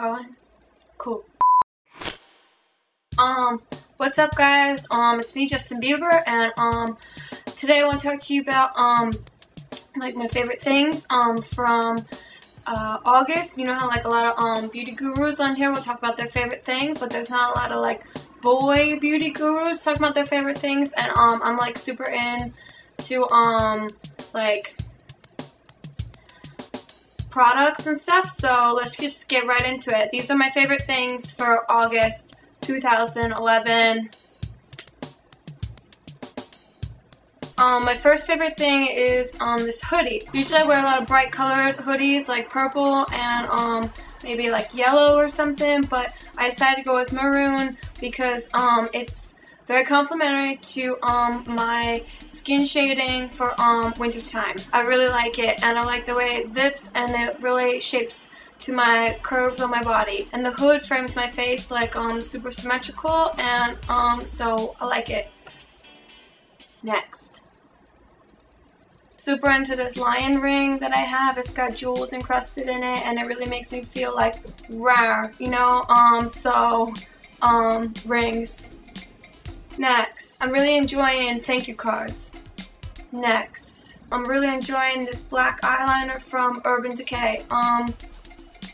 going? Cool. What's up, guys? It's me, Justin Bieber, and today I want to talk to you about like my favorite things from August. You know how like a lot of beauty gurus on here will talk about their favorite things, but there's not a lot of like boy beauty gurus talking about their favorite things, and I'm like super into like products and stuff, so let's just get right into it. These are my favorite things for August 2011. My first favorite thing is this hoodie. Usually I wear a lot of bright colored hoodies like purple and maybe like yellow or something, but I decided to go with maroon because it's very complimentary to my skin shading for winter time. I really like it, and I like the way it zips and it really shapes to my curves on my body. And the hood frames my face like super symmetrical, and so I like it. Next. Super into this lion ring that I have. It's got jewels encrusted in it, and it really makes me feel like rare, you know? Rings. Next. I'm really enjoying thank you cards. Next. I'm really enjoying this black eyeliner from Urban Decay.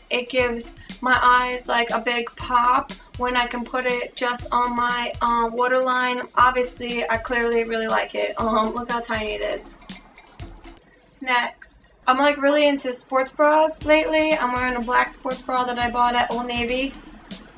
It gives my eyes like a big pop when I can put it just on my waterline. Obviously, I clearly really like it. Look how tiny it is. Next. I'm like really into sports bras lately. I'm wearing a black sports bra that I bought at Old Navy.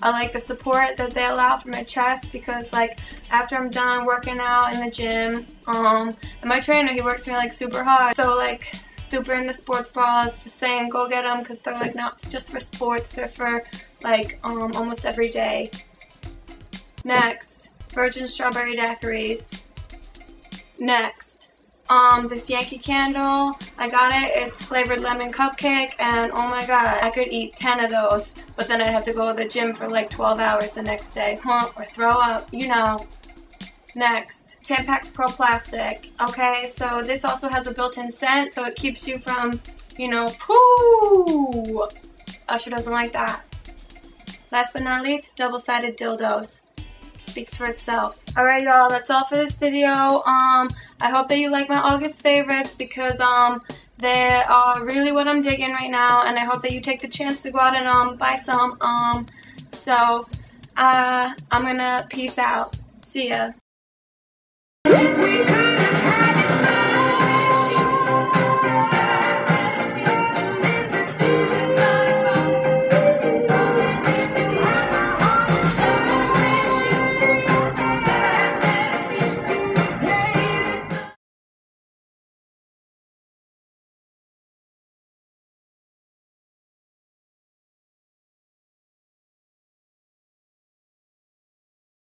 I like the support that they allow for my chest because like after I'm done working out in the gym, and my trainer, he works me like super hard. So like super into sports bras, just saying go get them because they're like not just for sports, they're for like almost every day. Next, virgin strawberry daiquiris. Next, this Yankee Candle, I got it, it's flavored lemon cupcake, and oh my god, I could eat 10 of those, but then I'd have to go to the gym for like 12 hours the next day, or throw up, you know. Next, Tampax Pro-Plastic. Okay, so this also has a built-in scent, so it keeps you from, you know, poo. Usher doesn't like that. Last but not least, double-sided dildos. Speaks for itself. Alright, y'all, that's all for this video. I hope that you like my August favorites because they are really what I'm digging right now, and I hope that you take the chance to go out and buy some. I'm gonna peace out. See ya.